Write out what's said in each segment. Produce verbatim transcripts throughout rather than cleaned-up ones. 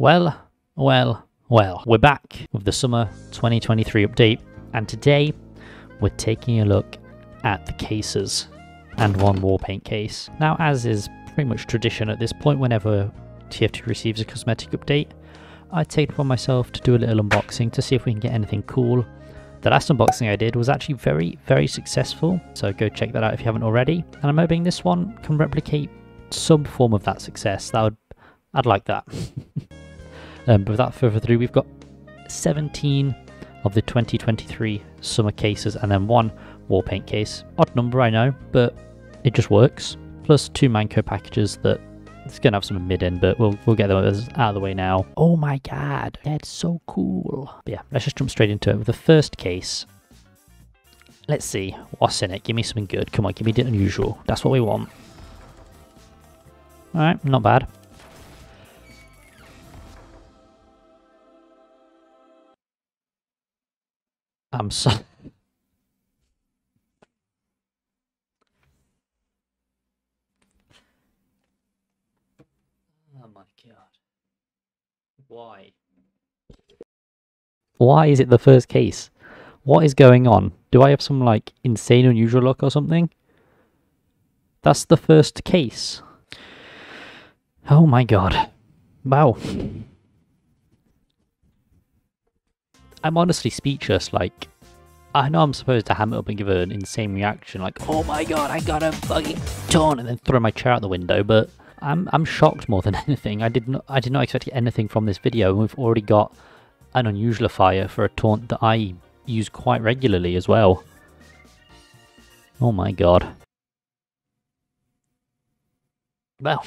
Well, well, well, we're back with the summer twenty twenty-three update, and today we're taking a look at the cases and one war paint case. Now, as is pretty much tradition at this point, whenever T F two receives a cosmetic update, I take it upon myself to do a little unboxing to see if we can get anything cool. The last unboxing I did was actually very, very successful, so go check that out if you haven't already. And I'm hoping this one can replicate some form of that success. That would, I'd like that. um, but without further ado, we've got seventeen of the twenty twenty-three summer cases and then one war paint case. Odd number, I know, but it just works. Plus two Manco packages that it's going to have some mid in, but we'll, we'll get them out of the way now. Oh my god, that's so cool. But yeah, let's just jump straight into it with the first case. Let's see what's in it. Give me something good. Come on, give me the unusual. That's what we want. Alright, not bad. I'm sorry. Oh my god. Why? Why is it the first case? What is going on? Do I have some like insane unusual luck or something? That's the first case. Oh my god. Wow. I'm honestly speechless. Like, I know I'm supposed to ham it up and give an insane reaction, like, oh my god, I got a fucking ton, and then throw my chair out the window, but I'm I'm shocked more than anything. I did not I did not expect anything from this video, and we've already got an unusualifier for a taunt that I use quite regularly as well. Oh my god. Well,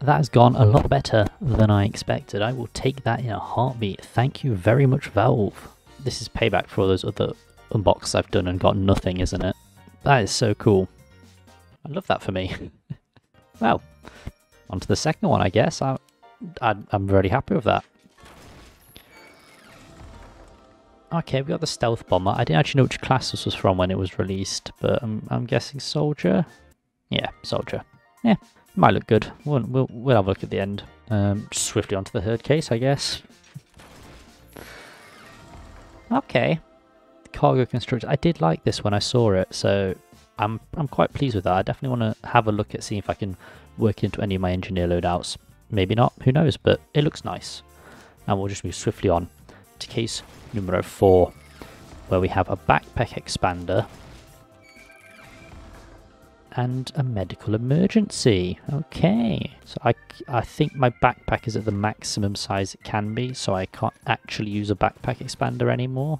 that has gone a lot better than I expected. I will take that in a heartbeat. Thank you very much, Valve. This is payback for all those other unboxes I've done and got nothing, isn't it? That is so cool. I love that for me. Well, on to the second one, I guess. I, I, I'm really happy with that. Okay, we got the Stealth Bomber. I didn't actually know which class this was from when it was released, but I'm, I'm guessing Soldier? Yeah, Soldier. Yeah. Might look good. We'll, we'll, we'll have a look at the end. Um, swiftly onto the third case, I guess. Okay. Cargo Constructor. I did like this when I saw it, so I'm I'm quite pleased with that. I definitely want to have a look at seeing if I can work into any of my engineer loadouts. Maybe not, who knows, but it looks nice. And we'll just move swiftly on to case numero four, where we have a backpack expander and a medical emergency. Okay, so I, I think my backpack is at the maximum size it can be, so I can't actually use a backpack expander anymore,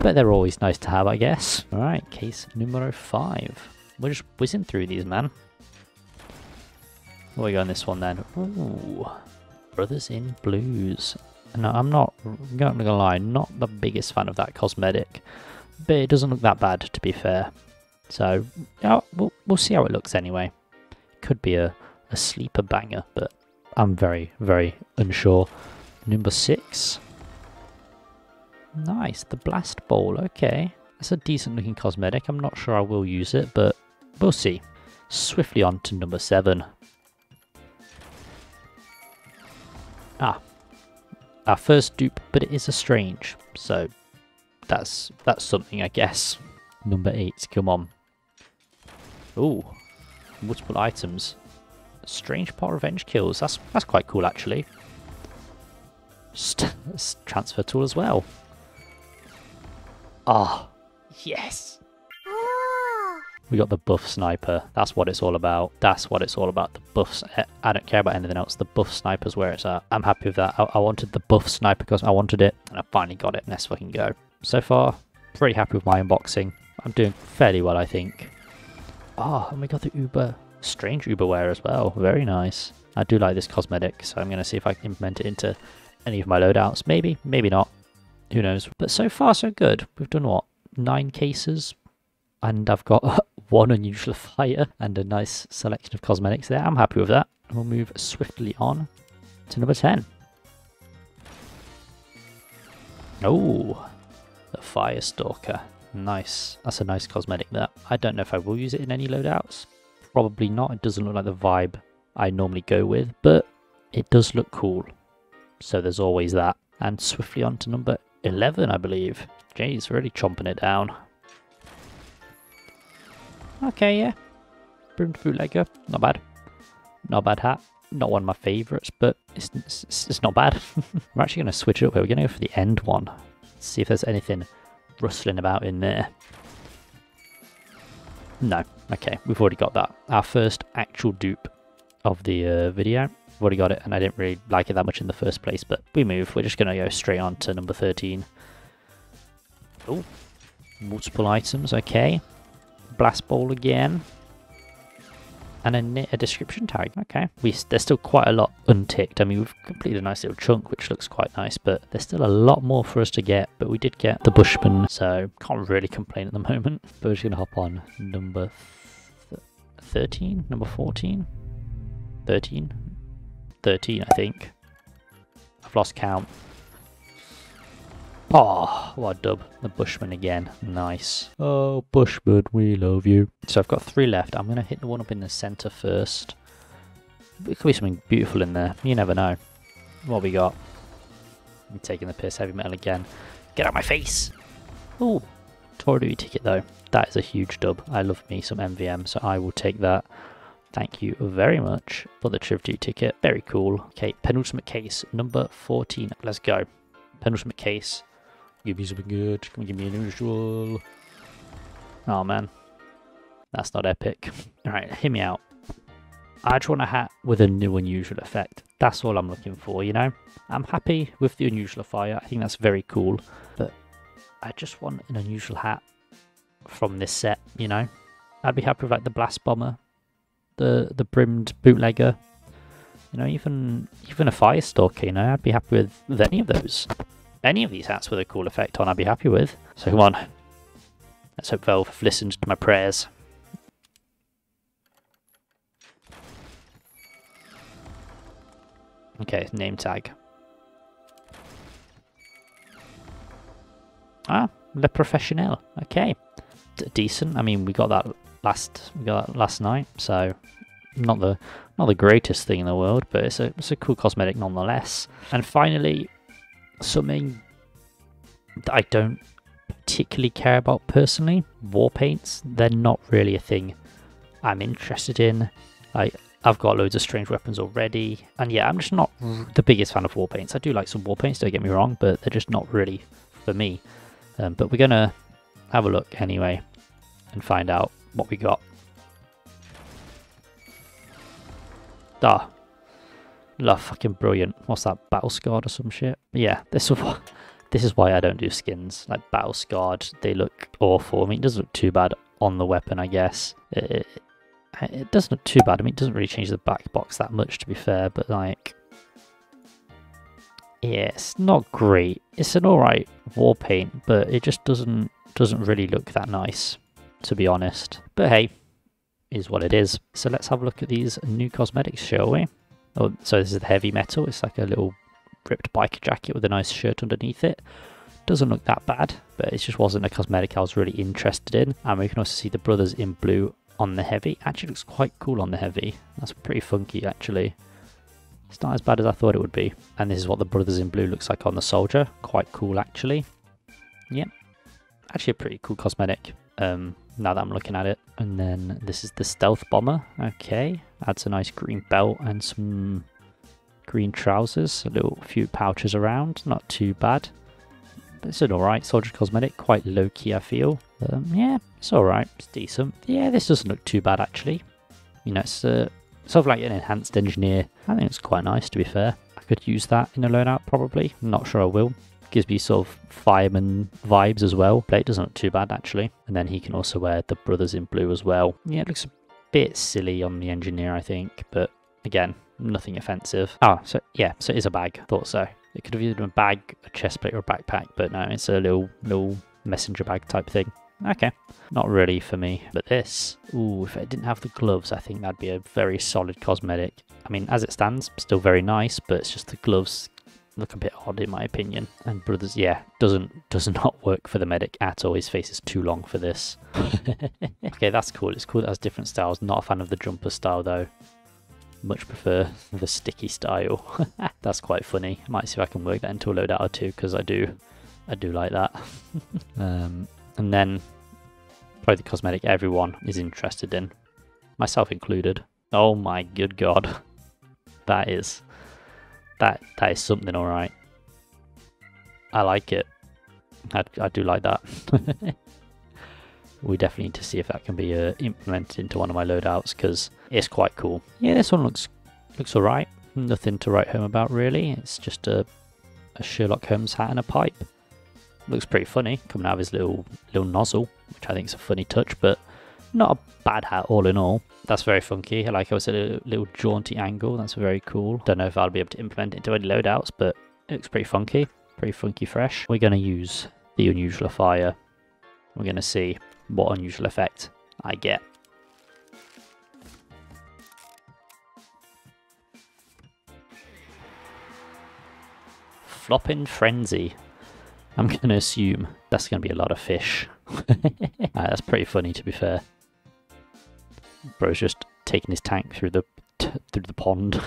but they're always nice to have, I guess. All right, case numero five. We're just whizzing through these, man. What do we got on this one then? Ooh, Brothers in Blues. No, I'm not, I'm not gonna lie, not the biggest fan of that cosmetic, but it doesn't look that bad, to be fair. So, yeah, we'll, we'll see how it looks anyway. Could be a, a sleeper banger, but I'm very, very unsure. Number six. Nice, the Blast Bowl, okay. That's a decent looking cosmetic. I'm not sure I will use it, but we'll see. Swiftly on to number seven. Ah, our first dupe, but it is a strange. So, that's, that's something, I guess. Number eight, come on. Ooh, multiple items. Strange Pot Revenge Kills. That's that's quite cool, actually. St transfer tool as well. Ah, oh, yes. We got the Buff Sniper. That's what it's all about. That's what it's all about. The buffs. I don't care about anything else. The Buff Sniper's where it's at. I'm happy with that. I, I wanted the Buff Sniper because I wanted it, and I finally got it. Let's fucking go. So far, pretty happy with my unboxing. I'm doing fairly well, I think. Oh, and we got the Uber. Strange Uber wear as well. Very nice. I do like this cosmetic, so I'm going to see if I can implement it into any of my loadouts. Maybe, maybe not. Who knows? But so far, so good. We've done, what, nine cases? And I've got one unusual fire and a nice selection of cosmetics there. I'm happy with that. We'll move swiftly on to number ten. Oh, the Firestalker. Nice. That's a nice cosmetic there. I don't know if I will use it in any loadouts. Probably not. It doesn't look like the vibe I normally go with, but it does look cool. so there's always that. And swiftly on to number eleven, I believe. Jeez, really chomping it down. Okay, yeah. Brimmed Bootlegger, not bad. Not a bad hat. Not one of my favourites, but it's, it's, it's not bad. We're actually going to switch it up here. We're going to go for the end one. See if there's anything rustling about in there. No. Okay, we've already got that. Our first actual dupe of the uh, video. We've already got it, and I didn't really like it that much in the first place, but we move. We're just going to go straight on to number thirteen. Oh, multiple items. Okay. Blast Bowl again. And a, knit, a description tag. Okay, we, there's still quite a lot unticked. I mean, we've completed a nice little chunk, which looks quite nice, but there's still a lot more for us to get. But we did get the Bushman, so can't really complain at the moment. But we're just going to hop on number thirteen, number fourteen, thirteen, thirteen, I think. I've lost count. Oh, what a dub. The Bushman again. Nice. Oh, Bushman, we love you. So I've got three left. I'm going to hit the one up in the centre first. There could be something beautiful in there. You never know. What we got? I'm taking the piss. Heavy Metal again. Get out of my face. Oh, Torridui ticket though. That is a huge dub. I love me some M V M, so I will take that. Thank you very much for the Torridui ticket. Very cool. Okay, penultimate case, number fourteen. Let's go. Penultimate case. Give me something good. Can we give me an unusual? Oh man, that's not epic. All right, hear me out. I just want a hat with a new unusual effect. That's all I'm looking for, you know? I'm happy with the unusual fire. I think that's very cool, but I just want an unusual hat from this set, you know? I'd be happy with like the Blast Bomber, the the Brimmed Bootlegger, you know, even, even a Firestalker, you know? I'd be happy with, with any of those. Any of these hats with a cool effect on, I'd be happy with. So come on, let's hope Valve have listened to my prayers. Okay, name tag. Ah, Le Professionnel. Okay, D decent. I mean, we got that last we got that last night, so not the not the greatest thing in the world, but it's a it's a cool cosmetic nonetheless. And finally, something that I don't particularly care about personally, war paints. They're not really a thing I'm interested in. I, I've got loads of strange weapons already, and yeah, I'm just not the biggest fan of war paints. I do like some war paints, don't get me wrong, but they're just not really for me. Um, but we're gonna have a look anyway and find out what we got. Ah. La fucking brilliant. What's that? Battlescarred or some shit? Yeah, this is, why, this is why I don't do skins. Like, Battlescarred, they look awful. I mean, it doesn't look too bad on the weapon, I guess. It, it, it doesn't look too bad. I mean, it doesn't really change the back box that much, to be fair, but, like... yeah, it's not great. It's an alright war paint, but it just doesn't doesn't really look that nice, to be honest. But hey, is what it is. So let's have a look at these new cosmetics, shall we? Oh, so this is the Heavy Metal. It's like a little ripped biker jacket with a nice shirt underneath it. Doesn't look that bad, but it just wasn't a cosmetic I was really interested in. And we can also see the Brothers in Blue on the Heavy. Actually looks quite cool on the Heavy. That's pretty funky, actually. It's not as bad as I thought it would be. And this is what the Brothers in Blue looks like on the Soldier. Quite cool, actually. Yep. Actually a pretty cool cosmetic, um, now that I'm looking at it. And then this is the Stealth Bomber. Okay, adds a nice green belt and some green trousers, a little few pouches around, not too bad. But it's an alright Soldier cosmetic, quite low-key I feel. Um, yeah, it's alright, it's decent. Yeah, this doesn't look too bad actually. You know, it's uh, sort of like an enhanced engineer. I think it's quite nice, to be fair. I could use that in a loan out probably, I'm not sure I will. Gives me sort of fireman vibes as well. Blade doesn't look too bad actually. And then he can also wear the Brothers in Blue as well. Yeah, it looks a bit silly on the engineer I think, but again, nothing offensive. Oh, so yeah, so it is a bag. Thought so. It could have either been a bag, a chest plate, or a backpack, but no, it's a little little messenger bag type thing. Okay, not really for me. But this, ooh, if it didn't have the gloves, I think that'd be a very solid cosmetic. I mean, as it stands, still very nice, but it's just the gloves look a bit odd in my opinion. And Brothers, yeah, doesn't does not work for the medic at all. His face is too long for this. Okay, that's cool. It's cool that it has different styles. Not a fan of the jumper style though. much prefer the sticky style. That's quite funny. I might see if I can work that into a loadout or two, because I do I do like that. um, and then probably the cosmetic everyone is interested in, myself included. Oh my good god. That is that that is something, all right. I like it. I, I do like that. We definitely need to see if that can be uh, implemented into one of my loadouts, because it's quite cool. Yeah, this one looks looks all right. Nothing to write home about really. It's just a, a Sherlock Holmes hat and a pipe. Looks pretty funny coming out of his little little nozzle, which I think is a funny touch, but not a bad hat all in all. That's very funky. I like how it's a little, little jaunty angle. That's very cool. Don't know if I'll be able to implement it into any loadouts, but it looks pretty funky. Pretty funky fresh. We're going to use the unusualifier. We're going to see what unusual effect I get. Flopping Frenzy. I'm going to assume that's going to be a lot of fish. Right, that's pretty funny, to be fair. Bro's just taking his tank through the t through the pond.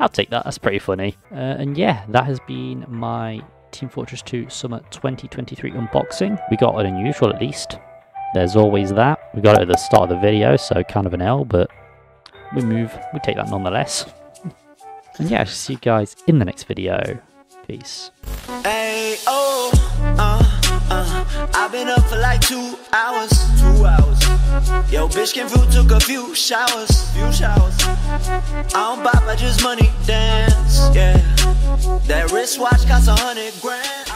I'll take that. That's pretty funny. Uh, and yeah, that has been my Team Fortress two Summer twenty twenty-three unboxing. We got an unusual, at least. There's always that. We got it at the start of the video, so kind of an L, but we move. We take that nonetheless. And yeah, I shall see you guys in the next video. Peace. Hey, oh, uh, uh, I've been up for like two hours, two hours. Yo, bitch came through, took a few showers, few showers. I don't bop, I just money dance, yeah. That wristwatch costs a hundred grand.